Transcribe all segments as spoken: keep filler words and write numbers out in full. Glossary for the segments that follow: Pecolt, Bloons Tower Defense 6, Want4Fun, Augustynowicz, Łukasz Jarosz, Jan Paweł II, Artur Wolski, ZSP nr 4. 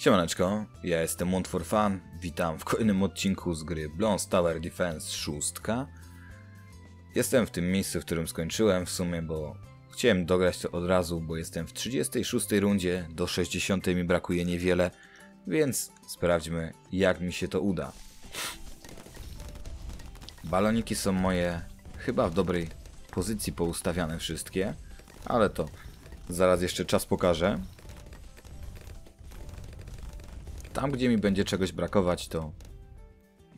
Siemaneczko, ja jestem Want for Fun, witam w kolejnym odcinku z gry Bloons Tower Defense sześć. Jestem w tym miejscu, w którym skończyłem w sumie, bo chciałem dograć to od razu, bo jestem w trzydziestej szóstej rundzie, do sześćdziesiątej mi brakuje niewiele, więc sprawdźmy, jak mi się to uda. Baloniki są moje chyba w dobrej pozycji poustawiane wszystkie, ale to zaraz jeszcze czas pokaże. Tam, gdzie mi będzie czegoś brakować, to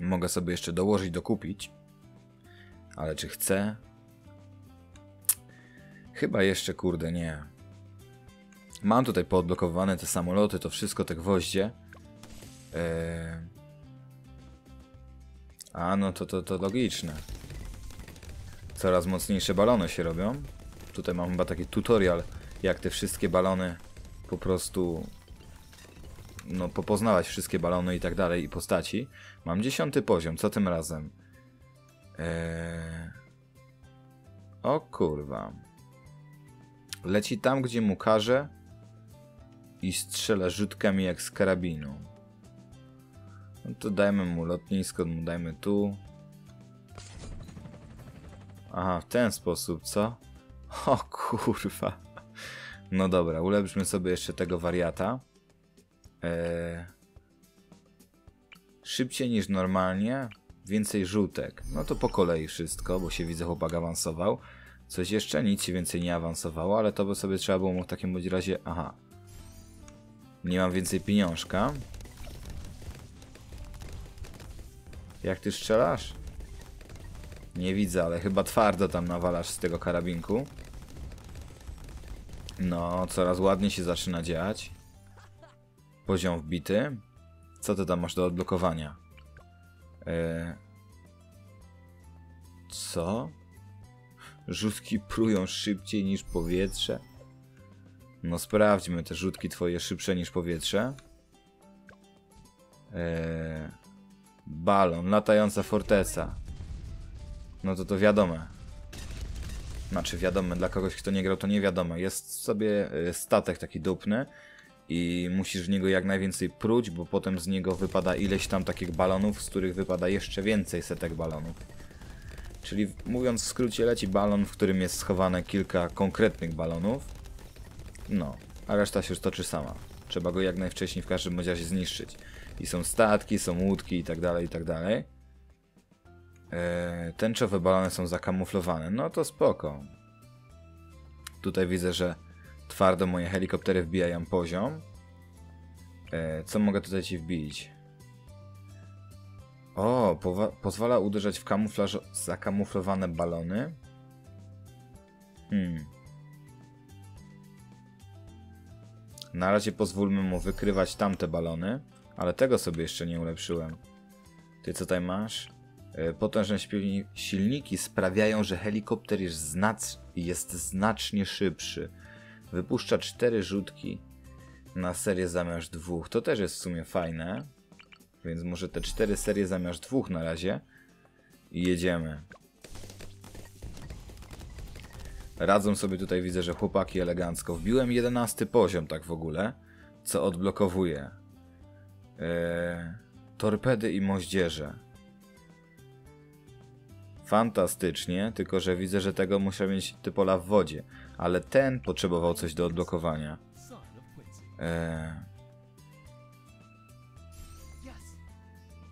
mogę sobie jeszcze dołożyć, dokupić. Ale czy chcę? Chyba jeszcze, kurde, nie. Mam tutaj poodblokowane te samoloty, to wszystko, te gwoździe. Yy... A no to, to, to logiczne. Coraz mocniejsze balony się robią. Tutaj mam chyba taki tutorial, jak te wszystkie balony po prostu... No, popoznawać wszystkie balony i tak dalej i postaci. Mam dziesiąty poziom, co tym razem? Eee... O kurwa. Leci tam, gdzie mu każe i strzela rzutkami jak z karabinu. No to dajmy mu lotnisko, mu dajmy tu. Aha, w ten sposób, co? O kurwa. No dobra, ulepszmy sobie jeszcze tego wariata. Eee, szybciej niż normalnie, więcej rzutek. No to po kolei wszystko, bo się widzę, chłopak awansował. Coś jeszcze? Nic się więcej nie awansowało, ale to by sobie trzeba było mu w takim bądź razie... Aha. Nie mam więcej pieniążka. Jak ty strzelasz? Nie widzę, ale chyba twardo tam nawalasz z tego karabinku. No, coraz ładniej się zaczyna dziać. Poziom wbity. Co ty tam masz do odblokowania? Eee... Co? Rzutki prują szybciej niż powietrze? No sprawdźmy te rzutki twoje szybsze niż powietrze. Eee... Balon, latająca forteca. No to to wiadome. Znaczy wiadome, dla kogoś, kto nie grał, to nie wiadomo. Jest sobie statek taki dupny. I musisz w niego jak najwięcej pruć, bo potem z niego wypada ileś tam takich balonów, z których wypada jeszcze więcej setek balonów. Czyli mówiąc w skrócie, leci balon, w którym jest schowane kilka konkretnych balonów. No, a reszta się toczy sama. Trzeba go jak najwcześniej w każdym razie zniszczyć. I są statki, są łódki i tak dalej, i tak dalej. Eee, tęczowe balony są zakamuflowane. No to spoko. Tutaj widzę, że twardo moje helikoptery wbijają poziom. E, co mogę tutaj ci wbić? O, pozwala uderzać w kamuflaż zakamuflowane balony. Hmm. Na razie pozwólmy mu wykrywać tamte balony, ale tego sobie jeszcze nie ulepszyłem. Ty co tutaj masz? E, potężne silniki sprawiają, że helikopter jest, znac jest znacznie szybszy. Wypuszcza cztery rzutki na serię zamiast dwóch. To też jest w sumie fajne. Więc może te cztery serie zamiast dwóch na razie. I jedziemy. Radzą sobie tutaj, widzę, że chłopaki elegancko. Wbiłem jedenasty poziom tak w ogóle. Co odblokowuje. Eee, torpedy i moździerze. Fantastycznie, tylko że widzę, że tego musiał mieć typola w wodzie. Ale ten potrzebował coś do odblokowania. Eee...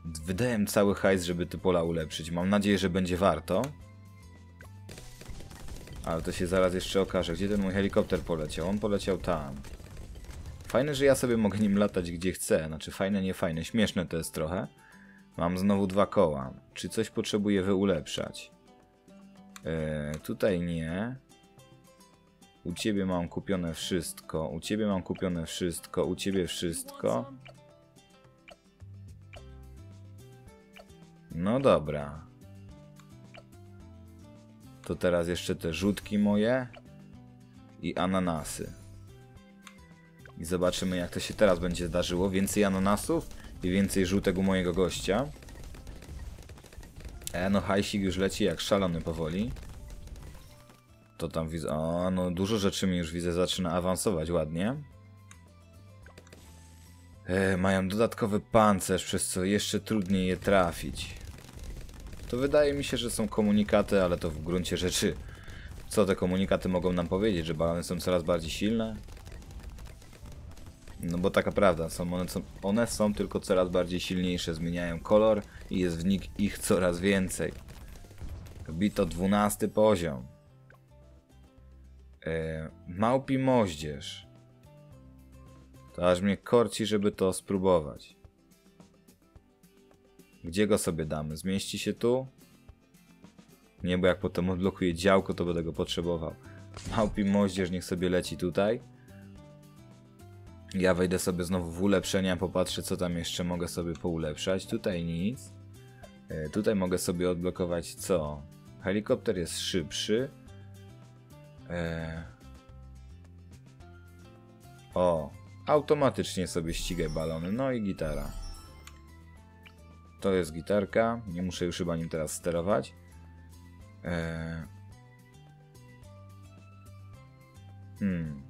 Wydałem cały hajs, żeby typola ulepszyć. Mam nadzieję, że będzie warto. Ale to się zaraz jeszcze okaże. Gdzie ten mój helikopter poleciał? On poleciał tam. Fajne, że ja sobie mogę nim latać gdzie chcę. Znaczy fajne, nie fajne. Śmieszne to jest trochę. Mam znowu dwa koła. Czy coś potrzebuję wyulepszać? Eee, tutaj nie. U ciebie mam kupione wszystko. U ciebie mam kupione wszystko. U ciebie wszystko. No dobra. To teraz jeszcze te rzutki moje. I ananasy. I zobaczymy, jak to się teraz będzie zdarzyło. Więcej ananasów i więcej żółtek u mojego gościa. E, no hajsik już leci jak szalony powoli. To tam widzę... O, no dużo rzeczy mi już widzę zaczyna awansować ładnie. Yy, mają dodatkowy pancerz, przez co jeszcze trudniej je trafić. To wydaje mi się, że są komunikaty, ale to w gruncie rzeczy... Co te komunikaty mogą nam powiedzieć? Że balony są coraz bardziej silne? No bo taka prawda, są one, są, one są tylko coraz bardziej silniejsze, zmieniają kolor i jest w nich ich coraz więcej. Bito dwunasty poziom. Yy, małpi moździerz. To aż mnie korci, żeby to spróbować. Gdzie go sobie damy? Zmieści się tu? Nie, bo jak potem odblokuję działko, to będę go potrzebował. Małpi moździerz niech sobie leci tutaj. Ja wejdę sobie znowu w ulepszenia, popatrzę co tam jeszcze mogę sobie poulepszać. Tutaj nic. Yy, tutaj mogę sobie odblokować co? Helikopter jest szybszy. Yy. O, automatycznie sobie ścigaj balony. No i gitara. To jest gitarka. Nie muszę już chyba nim teraz sterować. Yy. Hmm.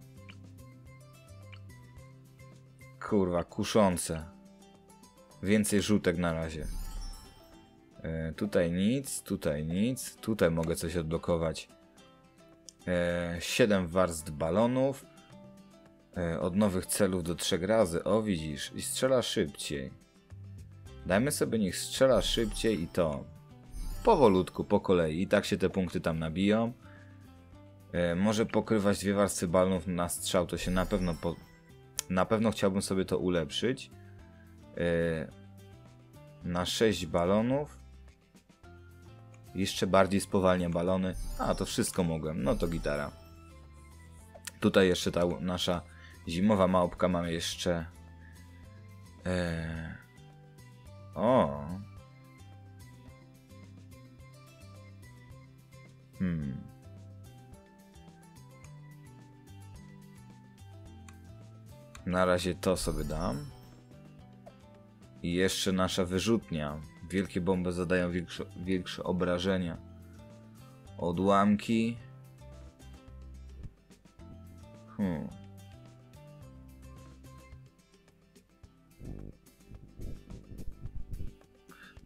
Kurwa, kuszące. Więcej żółtek na razie. Yy, tutaj nic, tutaj nic. Tutaj mogę coś odblokować. Yy, siedem warstw balonów. Yy, od nowych celów do trzech razy. O, widzisz. I strzela szybciej. Dajmy sobie niech strzela szybciej i to powolutku, po kolei. I tak się te punkty tam nabiją. Yy, może pokrywać dwie warstwy balonów na strzał. To się na pewno... Po Na pewno chciałbym sobie to ulepszyć. Yy, na sześć balonów. Jeszcze bardziej spowalnia balony. A, to wszystko mogłem. No to gitara. Tutaj jeszcze ta nasza zimowa małpka. Mamy jeszcze... Yy, o. Hmm. Na razie to sobie dam. I jeszcze nasza wyrzutnia. Wielkie bomby zadają większe, większe obrażenia. Odłamki. Hmm.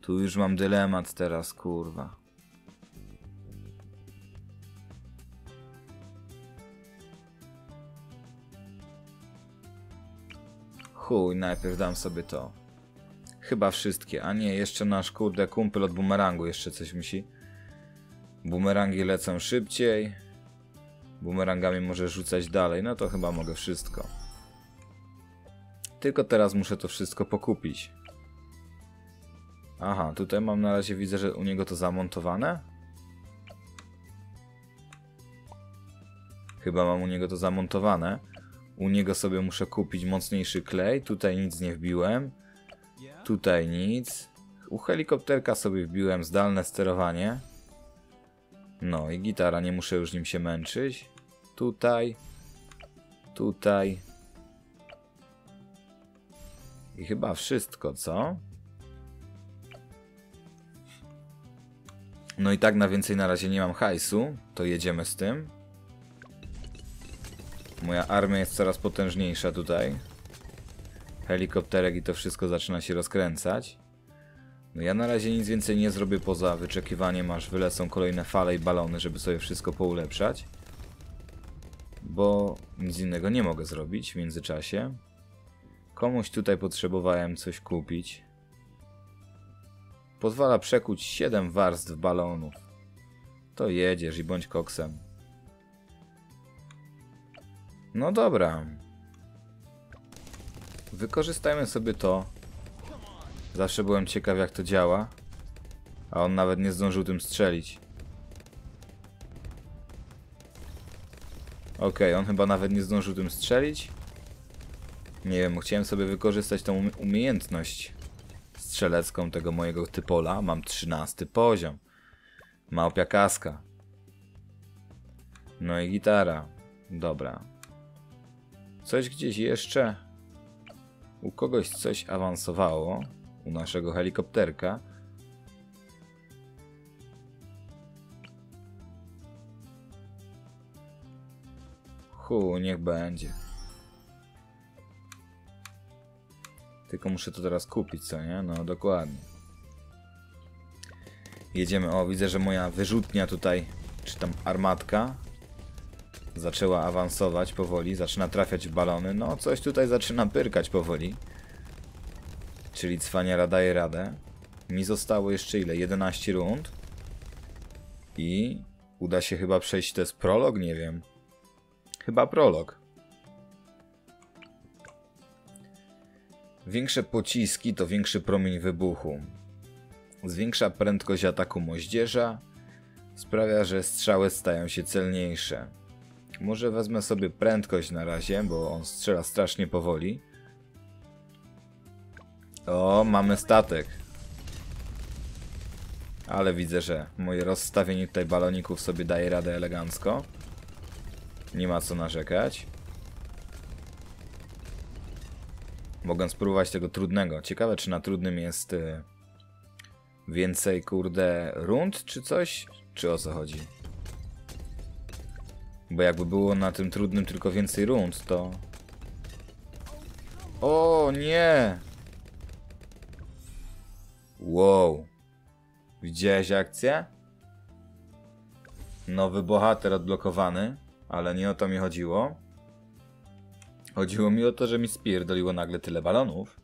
Tu już mam dylemat teraz, kurwa. Chuj, najpierw dam sobie to. Chyba wszystkie. A nie, jeszcze nasz kurde kumpel od bumerangu jeszcze coś musi. Bumerangi lecą szybciej. Bumerangami może rzucać dalej. No to chyba mogę wszystko. Tylko teraz muszę to wszystko pokupić. Aha, tutaj mam na razie, widzę, że u niego to zamontowane. Chyba mam u niego to zamontowane. U niego sobie muszę kupić mocniejszy klej. Tutaj nic nie wbiłem. Tutaj nic. U helikopterka sobie wbiłem zdalne sterowanie. No i gitara. Nie muszę już nim się męczyć. Tutaj. Tutaj. I chyba wszystko, co? No i tak na więcej na razie nie mam hajsu. To jedziemy z tym. Moja armia jest coraz potężniejsza tutaj. Helikopterek i to wszystko zaczyna się rozkręcać. No ja na razie nic więcej nie zrobię poza wyczekiwaniem, aż wylecą kolejne fale i balony, żeby sobie wszystko poulepszać. Bo nic innego nie mogę zrobić w międzyczasie. Komuś tutaj potrzebowałem coś kupić. Pozwala przekuć siedem warstw balonów. To jedziesz i bądź koksem. No dobra. Wykorzystajmy sobie to. Zawsze byłem ciekaw jak to działa. A on nawet nie zdążył tym strzelić. Okej, okay, on chyba nawet nie zdążył tym strzelić. Nie wiem, chciałem sobie wykorzystać tą umiejętność strzelecką tego mojego typola. Mam trzynasty poziom. Małpia kaska. No i gitara. Dobra. Coś gdzieś jeszcze... U kogoś coś awansowało. U naszego helikopterka. Hu, niech będzie. Tylko muszę to teraz kupić, co nie? No dokładnie. Jedziemy. O, widzę, że moja wyrzutnia tutaj, czy tam armatka, zaczęła awansować powoli. Zaczyna trafiać w balony. No, coś tutaj zaczyna pyrkać powoli. Czyli cwaniara daje radę. Mi zostało jeszcze ile? jedenaście rund. I uda się chyba przejść. To jest prolog? Nie wiem. Chyba prolog. Większe pociski to większy promień wybuchu. Zwiększa prędkość ataku moździerza. Sprawia, że strzały stają się celniejsze. Może wezmę sobie prędkość na razie, bo on strzela strasznie powoli. O, mamy statek. Ale widzę, że moje rozstawienie tutaj baloników sobie daje radę elegancko. Nie ma co narzekać. Mogę spróbować tego trudnego. Ciekawe, czy na trudnym jest więcej, kurde, rund, czy coś? Czy o co chodzi? Bo jakby było na tym trudnym tylko więcej rund, to... O nie! Wow. Widziałeś akcję? Nowy bohater odblokowany, ale nie o to mi chodziło. Chodziło mi o to, że mi spierdoliło nagle tyle balonów.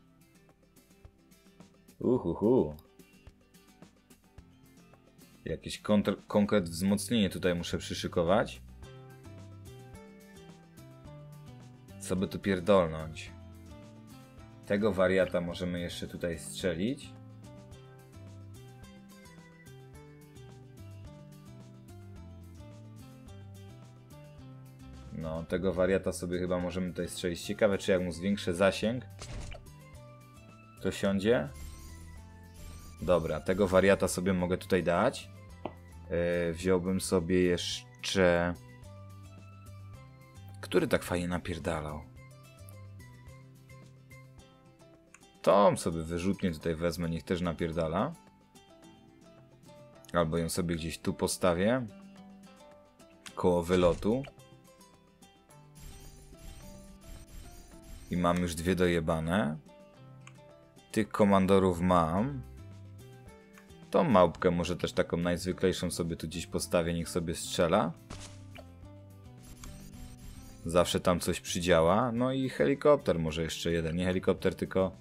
Uhuhu. Jakieś konkret wzmocnienie tutaj muszę przyszykować. Co by tu pierdolnąć? Tego wariata możemy jeszcze tutaj strzelić. No, tego wariata sobie chyba możemy tutaj strzelić. Ciekawe, czy jak mu zwiększę zasięg, to siądzie. Dobra, tego wariata sobie mogę tutaj dać. Yy, wziąłbym sobie jeszcze... Który tak fajnie napierdalał? Tom sobie wyrzutnie tutaj wezmę, niech też napierdala. Albo ją sobie gdzieś tu postawię. Koło wylotu. I mam już dwie dojebane. Tych komandorów mam. Tą małpkę może też taką najzwyklejszą sobie tu gdzieś postawię, niech sobie strzela. Zawsze tam coś przydziała. No i helikopter może jeszcze jeden. Nie helikopter, tylko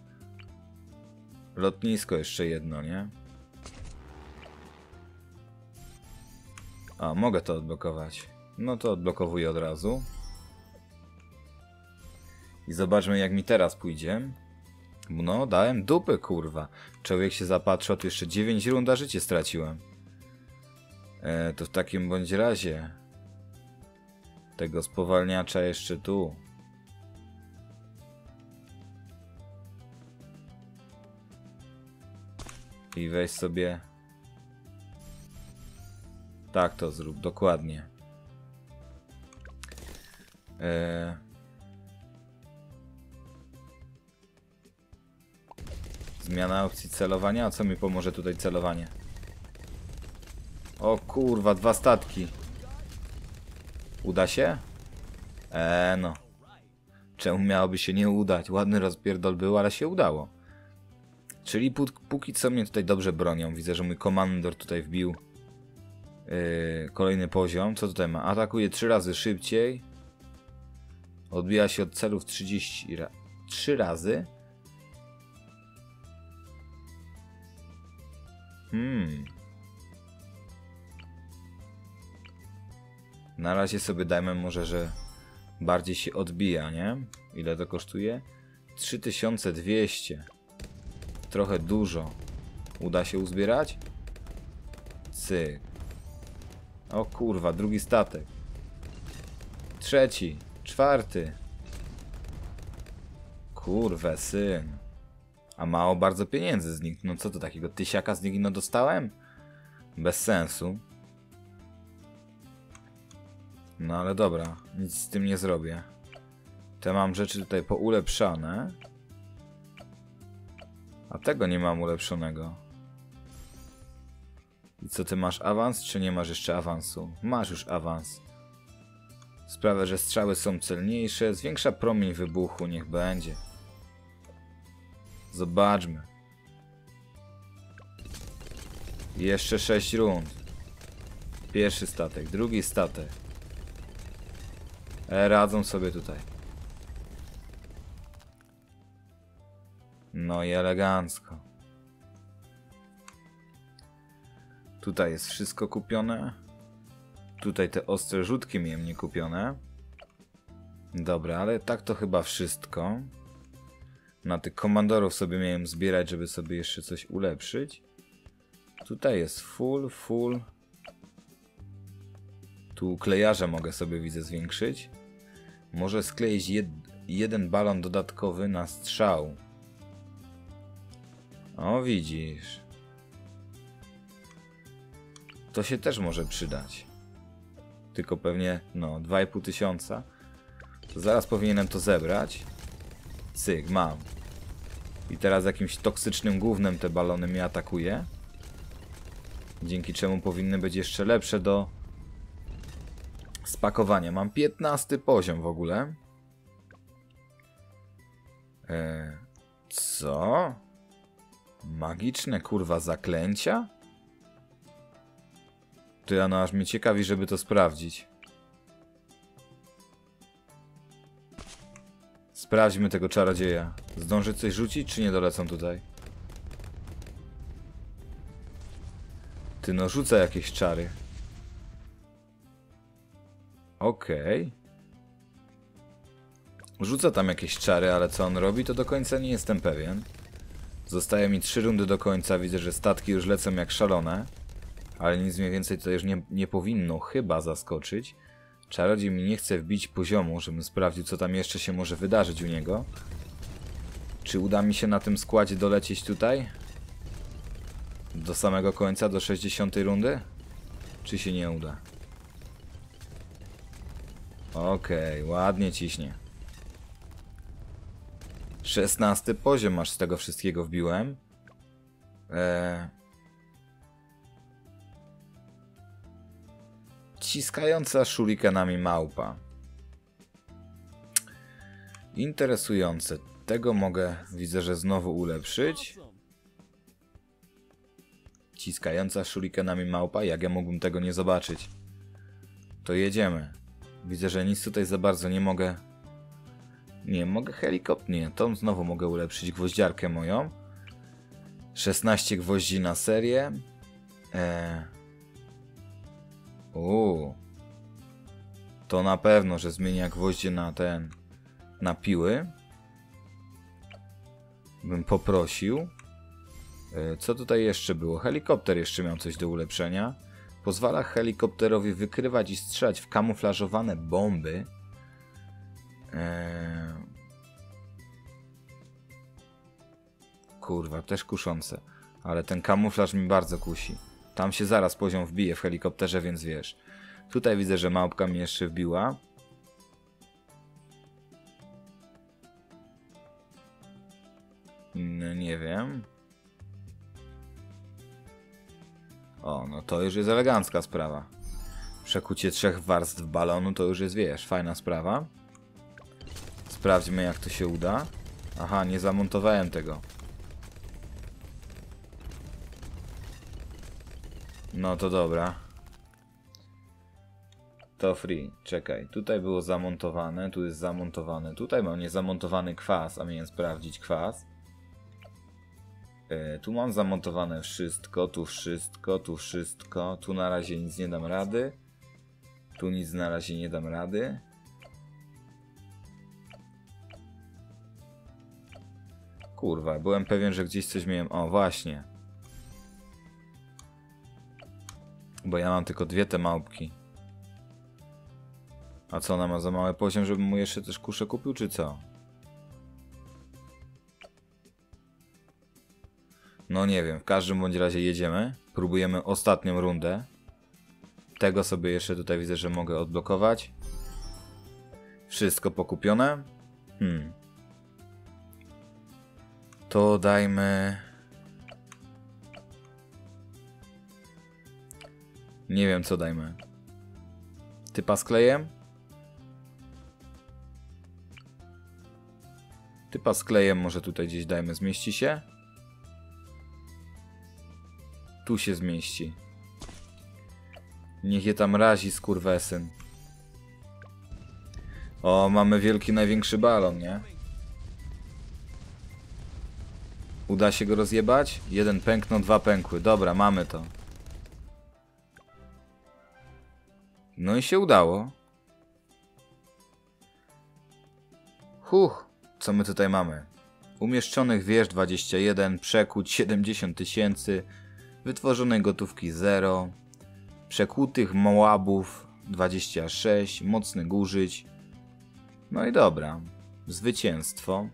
lotnisko jeszcze jedno, nie? A, mogę to odblokować. No to odblokowuję od razu. I zobaczmy, jak mi teraz pójdzie. No, dałem dupy, kurwa. Człowiek się zapatrzył, tu jeszcze dziewięć runda życie straciłem. E, to w takim bądź razie... Tego spowalniacza jeszcze tu. I weź sobie... Tak to zrób, dokładnie. Eee... Zmiana opcji celowania. A co mi pomoże tutaj celowanie? O kurwa, dwa statki. Uda się? Eee, no. Czemu miałoby się nie udać? Ładny rozpierdol był, ale się udało. Czyli pó póki co mnie tutaj dobrze bronią. Widzę, że mój komandor tutaj wbił yy, kolejny poziom. Co tutaj ma? Atakuje trzy razy szybciej. Odbija się od celów trzydzieści ra trzy razy. Hmm. Na razie sobie dajmy może, że bardziej się odbija, nie? Ile to kosztuje? trzy tysiące dwieście. Trochę dużo. Uda się uzbierać? Cyk. O kurwa, drugi statek. Trzeci. Czwarty. Kurwa, syn. A mało bardzo pieniędzy z nich. No co to takiego? Tysiaka z nich no dostałem? Bez sensu. No ale dobra, nic z tym nie zrobię. Te mam rzeczy tutaj poulepszane. A tego nie mam ulepszonego. I co, ty masz awans, czy nie masz jeszcze awansu? Masz już awans. Sprawia, że strzały są celniejsze. Zwiększa promień wybuchu, niech będzie. Zobaczmy. Jeszcze sześć rund. Pierwszy statek, drugi statek. E, radzą sobie tutaj. No i elegancko. Tutaj jest wszystko kupione. Tutaj te ostre rzutki miałem nie kupione. Dobra, ale tak to chyba wszystko. Na tych komandorów sobie miałem zbierać, żeby sobie jeszcze coś ulepszyć. Tutaj jest full, full. Tu klejarza mogę sobie, widzę, zwiększyć. Może skleić jed jeden balon dodatkowy na strzał. O, widzisz. To się też może przydać. Tylko pewnie, no, dwa i pół tysiąca. To zaraz powinienem to zebrać. Cyk, mam. I teraz jakimś toksycznym gównem te balony mnie atakuje. Dzięki czemu powinny być jeszcze lepsze do spakowania. Mam piętnasty poziom w ogóle. Eee, co? Magiczne, kurwa, zaklęcia? Ty, a no aż mnie ciekawi, żeby to sprawdzić. Sprawdźmy tego czarodzieja. Zdąży coś rzucić, czy nie dolecą tutaj? Ty, no rzuca jakieś czary. Okej. Okay. Rzuca tam jakieś czary, ale co on robi, to do końca nie jestem pewien. Zostaje mi trzy rundy do końca. Widzę, że statki już lecą jak szalone. Ale nic mniej więcej to już nie, nie powinno chyba zaskoczyć. Czarodziej mi nie chce wbić poziomu, żebym sprawdził, co tam jeszcze się może wydarzyć u niego. Czy uda mi się na tym składzie dolecieć tutaj? Do samego końca, do sześćdziesiątej rundy? Czy się nie uda? Okej, okay, ładnie ciśnie. szesnasty poziom aż z tego wszystkiego wbiłem. Eee... Ciskająca shurikenami małpa. Interesujące. Tego mogę, widzę, że znowu ulepszyć. Ciskająca shurikenami małpa. Jak ja mógłbym tego nie zobaczyć? To jedziemy. Widzę, że nic tutaj za bardzo nie mogę. Nie mogę helikopter. Nie, tą znowu mogę ulepszyć gwoździarkę moją. szesnaście gwoździ na serię. Eee... Uuu. To na pewno, że zmienia gwoździe na ten... na piły. Bym poprosił. Yy, co tutaj jeszcze było? Helikopter jeszcze miał coś do ulepszenia. Pozwala helikopterowi wykrywać i strzelać w kamuflażowane bomby. Yy... Kurwa, też kuszące. Ale ten kamuflaż mi bardzo kusi. Tam się zaraz poziom wbije w helikopterze, więc wiesz. Tutaj widzę, że małpka mnie jeszcze wbiła. No, nie wiem. O, no to już jest elegancka sprawa. Przekucie trzech warstw balonu to już jest, wiesz, fajna sprawa. Sprawdźmy, jak to się uda. Aha, nie zamontowałem tego. No to dobra. To free. Czekaj. Tutaj było zamontowane. Tu jest zamontowane. Tutaj mam niezamontowany kwas, a miałem sprawdzić kwas. Yy, tu mam zamontowane wszystko. Tu wszystko. Tu wszystko. Tu na razie nic nie dam rady. Tu nic na razie nie dam rady. Kurwa. Byłem pewien, że gdzieś coś miałem. O, właśnie. Bo ja mam tylko dwie te małpki. A co, ona ma za mały poziom, żebym mu jeszcze też kuszę kupił, czy co? No nie wiem, w każdym bądź razie jedziemy. Próbujemy ostatnią rundę. Tego sobie jeszcze tutaj widzę, że mogę odblokować. Wszystko pokupione. Hmm. To dajmy... Nie wiem, co dajmy. Typa z klejem? Typa z klejem może tutaj gdzieś dajmy. Zmieści się? Tu się zmieści. Niech je tam razi, skurwesyn. O, mamy wielki, największy balon, nie? Uda się go rozjebać? Jeden pęknął, dwa pękły. Dobra, mamy to. No i się udało. Huch, co my tutaj mamy? Umieszczonych wież dwadzieścia jeden, przekuć siedemdziesiąt tysięcy, wytworzonej gotówki zero, przekutych mołabów dwadzieścia sześć, mocny górzyć. No i dobra, zwycięstwo.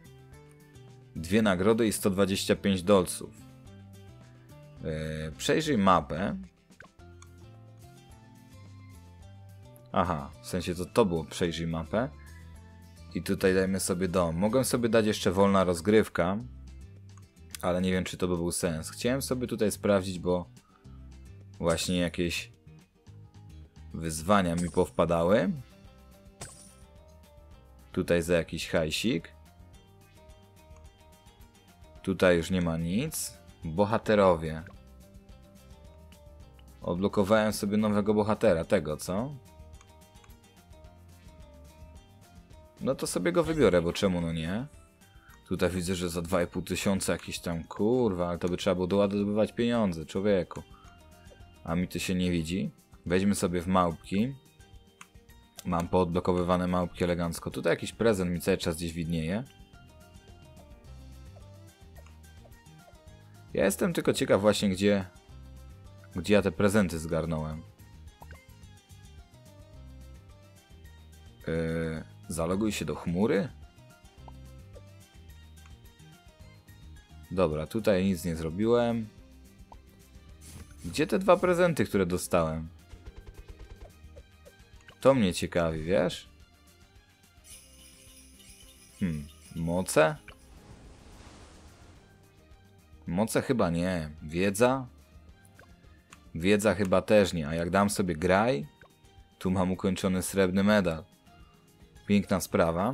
Dwie nagrody i sto dwadzieścia pięć dolców. Yy, przejrzyj mapę. Aha, w sensie to to było, przejrzyj mapę. I tutaj dajmy sobie dom. Mogłem sobie dać jeszcze wolna rozgrywka, ale nie wiem, czy to by był sens. Chciałem sobie tutaj sprawdzić, bo właśnie jakieś wyzwania mi powpadały. Tutaj za jakiś hajsik. Tutaj już nie ma nic. Bohaterowie. Odblokowałem sobie nowego bohatera. Tego, co? No to sobie go wybiorę, bo czemu no nie? Tutaj widzę, że za dwa i pół tysiąca jakiś tam... Kurwa, ale to by trzeba było doładowywać pieniądze, człowieku. A mi to się nie widzi. Weźmy sobie w małpki. Mam poodblokowywane małpki elegancko. Tutaj jakiś prezent mi cały czas gdzieś widnieje. Ja jestem tylko ciekaw właśnie, gdzie... Gdzie ja te prezenty zgarnąłem. Yy, zaloguj się do chmury? Dobra, tutaj nic nie zrobiłem. Gdzie te dwa prezenty, które dostałem? To mnie ciekawi, wiesz? Hmm, moce? Moce chyba nie. Wiedza? Wiedza chyba też nie. A jak dam sobie graj, tu mam ukończony srebrny medal. Piękna sprawa.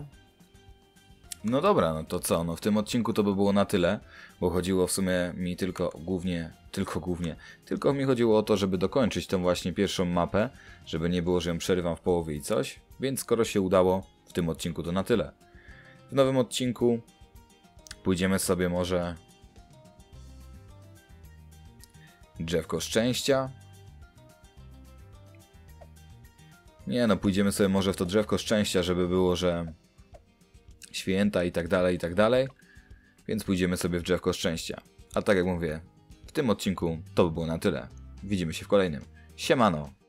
No dobra, no to co? No w tym odcinku to by było na tyle, bo chodziło w sumie mi tylko głównie, tylko głównie, tylko mi chodziło o to, żeby dokończyć tą właśnie pierwszą mapę, żeby nie było, że ją przerywam w połowie i coś, więc skoro się udało, w tym odcinku to na tyle. W nowym odcinku pójdziemy sobie może... Drzewko szczęścia. Nie no, pójdziemy sobie może w to drzewko szczęścia, żeby było, że... Święta i tak dalej, i tak dalej. Więc pójdziemy sobie w drzewko szczęścia. A tak jak mówię, w tym odcinku to by było na tyle. Widzimy się w kolejnym. Siemano!